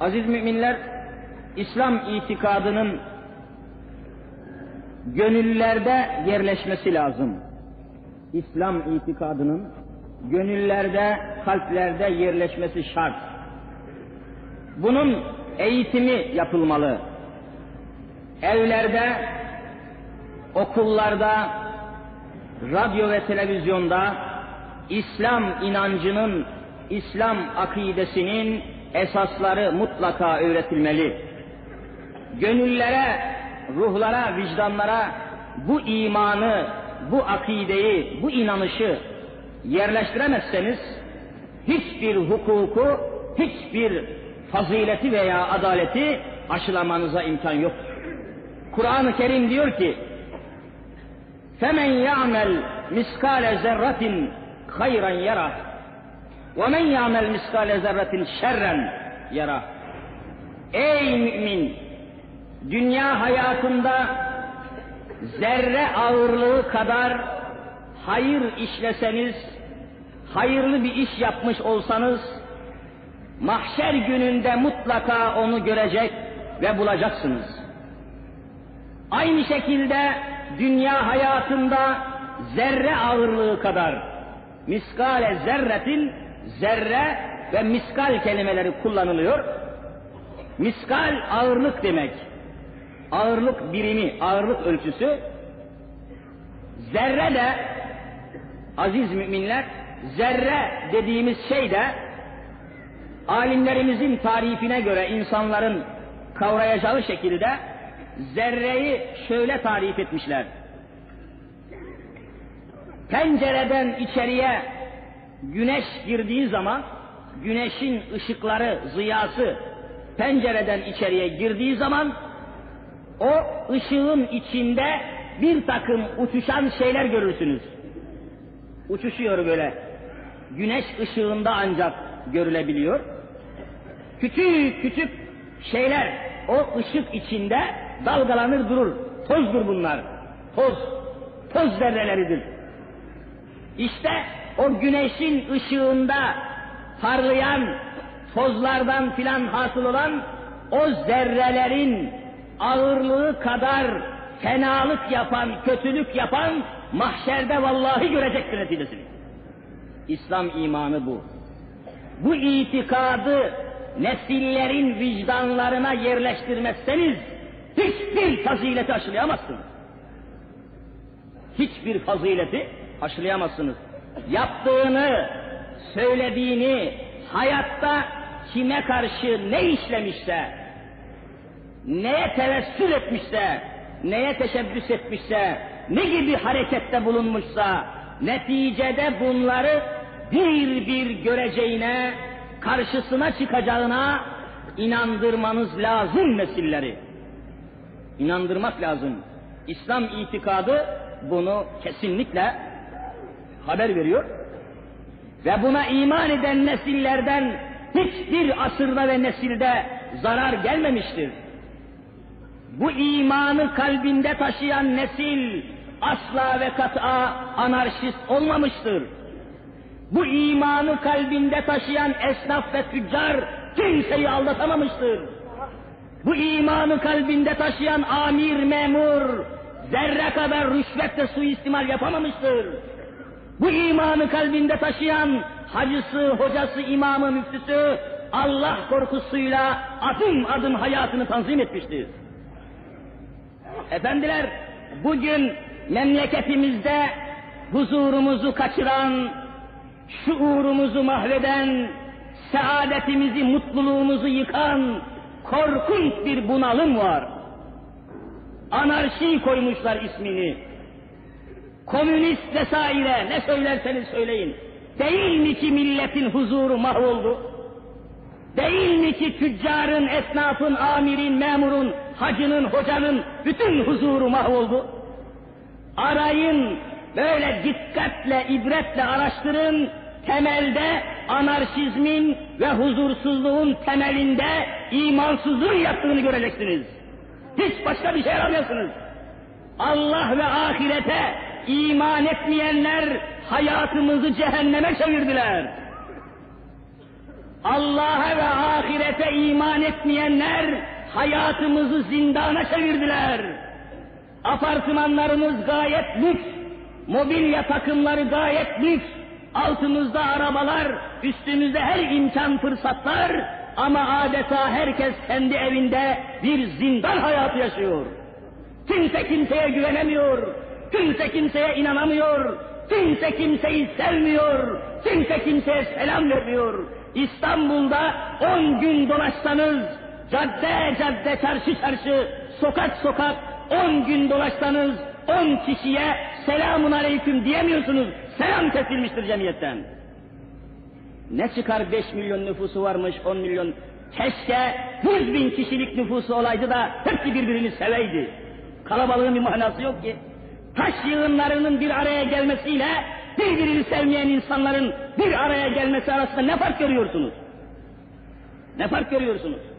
Aziz müminler, İslam itikadının gönüllerde yerleşmesi lazım. İslam itikadının gönüllerde, kalplerde yerleşmesi şart. Bunun eğitimi yapılmalı. Evlerde, okullarda, radyo ve televizyonda İslam inancının, İslam akidesinin esasları mutlaka öğretilmeli. Gönüllere, ruhlara, vicdanlara bu imanı, bu akideyi, bu inanışı yerleştiremezseniz hiçbir hukuku, hiçbir fazileti veya adaleti aşılamanıza imkan yoktur. Kur'an-ı Kerim diyor ki: "Femen ya'mel miskale zerratin hayran yara ve men ya'mel miskale zerratin şerren yara." Ey mümin, dünya hayatında zerre ağırlığı kadar hayır işleseniz, hayırlı bir iş yapmış olsanız, mahşer gününde mutlaka onu görecek ve bulacaksınız. Aynı şekilde dünya hayatında zerre ağırlığı kadar, miskale zerretin, zerre ve miskal kelimeleri kullanılıyor. Miskal ağırlık demek. Ağırlık birimi, ağırlık ölçüsü. Zerre de, aziz müminler, zerre dediğimiz şey de alimlerimizin tarifine göre insanların kavrayacağı şekilde zerreyi şöyle tarif etmişler. Pencereden içeriye güneş girdiği zaman, güneşin ışıkları, ziyası pencereden içeriye girdiği zaman o ışığın içinde bir takım uçuşan şeyler görürsünüz. Uçuşuyor böyle. Güneş ışığında ancak görülebiliyor. Küçük küçük şeyler o ışık içinde dalgalanır durur. Tozdur bunlar. Toz. Toz zerreleridir. İşte o güneşin ışığında parlayan tozlardan filan hasıl olan o zerrelerin ağırlığı kadar fenalık yapan, kötülük yapan mahşerde vallahi görecektir neticesini. İslam imanı bu. Bu itikadı nesillerin vicdanlarına yerleştirmezseniz hiçbir fazileti aşılayamazsınız. Hiçbir fazileti aşılayamazsınız. Yaptığını, söylediğini, hayatta kime karşı ne işlemişse, neye tevessül etmişse, neye teşebbüs etmişse, ne gibi harekette bulunmuşsa, neticede bunları bir bir göreceğine, karşısına çıkacağına inandırmanız lazım nesilleri. İnandırmak lazım. İslam itikadı bunu kesinlikle haber veriyor. Ve buna iman eden nesillerden hiçbir asırda ve nesilde zarar gelmemiştir. Bu imanı kalbinde taşıyan nesil asla ve kat'a anarşist olmamıştır. Bu imanı kalbinde taşıyan esnaf ve tüccar kimseyi aldatamamıştır. Bu imanı kalbinde taşıyan amir, memur zerre kadar rüşvetle suistimal yapamamıştır. Bu imanı kalbinde taşıyan hacısı, hocası, imamı, müftüsü Allah korkusuyla adım adım hayatını tanzim etmiştir. Efendiler, bugün memleketimizde huzurumuzu kaçıran, şuurumuzu mahveden, saadetimizi, mutluluğumuzu yıkan korkunç bir bunalım var. Anarşi koymuşlar ismini. Komünist vesaire, ne söylerseniz söyleyin. Değil mi ki milletin huzuru mahvoldu? Değil mi ki tüccarın, esnafın, amirin, memurun, hacının, hocanın bütün huzuru mahvoldu? Arayın, böyle dikkatle, ibretle araştırın. Temelde anarşizmin ve huzursuzluğun temelinde imansızlığın yattığını göreceksiniz. Hiç başka bir şey aramıyorsunuz. Allah ve ahirete iman etmeyenler hayatımızı cehenneme çevirdiler. Allah'a ve ahirete ahirete iman etmeyenler hayatımızı zindana çevirdiler. Apartmanlarımız gayet lüks, mobilya takımları gayet lüks, altımızda arabalar, üstümüzde her imkan fırsatlar ama adeta herkes kendi evinde bir zindan hayatı yaşıyor. Kimse kimseye güvenemiyor, kimse kimseye inanamıyor, kimse kimseyi sevmiyor, kimse kimseye selam vermiyor. İstanbul'da 10 gün dolaşsanız, cadde cadde, çarşı çarşı, sokak sokak 10 gün dolaşsanız 10 kişiye selamun aleyküm diyemiyorsunuz. Selam kesilmiştir cemiyetten. Ne çıkar 5 milyon nüfusu varmış, 10 milyon. Keşke 100 bin kişilik nüfusu olaydı da hepsi birbirini seveydi. Kalabalığın bir manası yok ki. Taş yığınlarının bir araya gelmesiyle birbirini sevmeyen insanların bir araya gelmesi arasında ne fark görüyorsunuz? Ne fark görüyorsunuz?